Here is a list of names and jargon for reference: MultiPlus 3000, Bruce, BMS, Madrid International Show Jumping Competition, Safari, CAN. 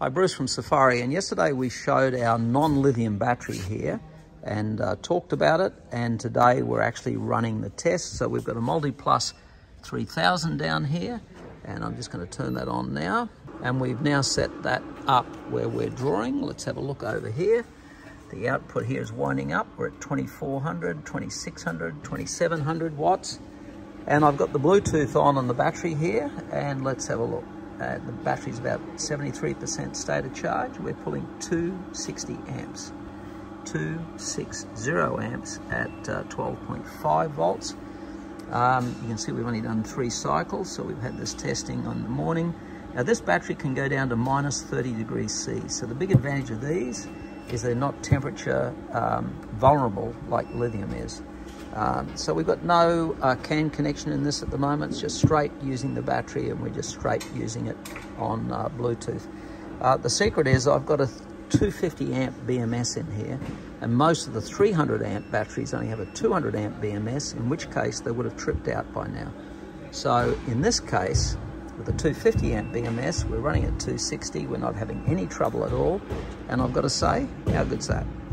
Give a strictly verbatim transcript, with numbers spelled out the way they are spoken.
Hi, Bruce from Safari, and yesterday we showed our non-lithium battery here and uh, talked about it, and today we're actually running the test. So we've got a MultiPlus three thousand down here, and I'm just going to turn that on now, and we've now set that up where we're drawing. Let's have a look over here. The output here is winding up. We're at twenty-four hundred, twenty-six hundred, twenty-seven hundred watts, and I've got the Bluetooth on on the battery here, and let's have a look. Uh, the battery's about seventy-three percent state of charge. We're pulling two hundred sixty amps, two hundred sixty amps at uh, twelve point five volts. Um, you can see we've only done three cycles, so we've had this testing on the morning. Now this battery can go down to minus thirty degrees C. So the big advantage of these is they're not temperature um, vulnerable like lithium is. Um, so we've got no uh, C A N connection in this at the moment. It's just straight using the battery, and we're just straight using it on uh, Bluetooth. Uh, the secret is I've got a two hundred fifty amp B M S in here, and most of the three hundred amp batteries only have a two hundred amp B M S, in which case they would have tripped out by now. So in this case, with the two hundred fifty amp B M S, we're running at two hundred sixty. We're not having any trouble at all. And I've got to say, how good's that?